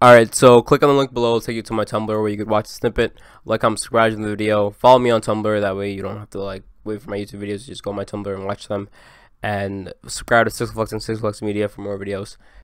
Alright, so click on the link below, it'll take you to my Tumblr where you could watch the snippet, like, comment, subscribe to the video, follow me on Tumblr, that way you don't have to like wait for my YouTube videos, you just go on my Tumblr and watch them, and subscribe to Six Flux and Six Flux Media for more videos.